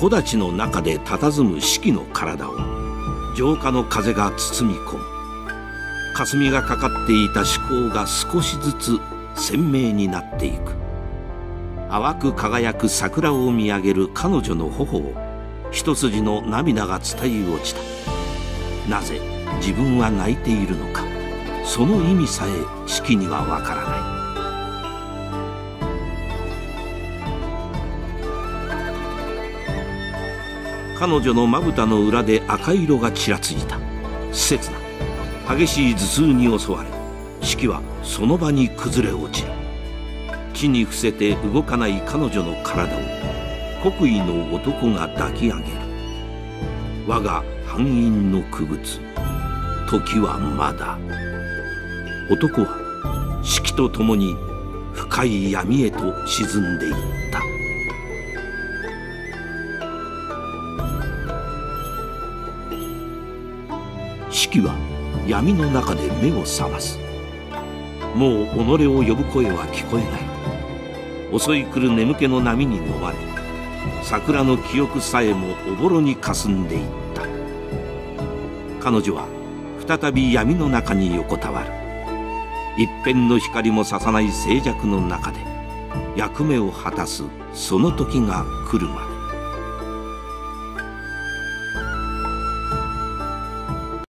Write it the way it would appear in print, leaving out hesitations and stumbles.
木立の中で佇む四季の体を浄化の風が包み込む。霞がかかっていた思考が少しずつ鮮明になっていく。淡く輝く桜を見上げる彼女の頬を一筋の涙が伝え落ちた。なぜ自分は泣いているのか、その意味さえ四季にはわからない。彼女のまぶたの裏で赤色がちらついた。切な激しい頭痛に襲われ、四季はその場に崩れ落ちる。地に伏せて動かない彼女の体を国威の男が抱き上げる。我が藩院の区別、時はまだ。男は四季と共に深い闇へと沈んでいった。四季は闇の中で目を覚ます。もう己を呼ぶ声は聞こえない。襲い来る眠気の波に飲まれ、桜の記憶さえもおぼろにかすんでいった。彼女は再び闇の中に横たわる。一片の光もささない静寂の中で役目を果たすその時が来るまで。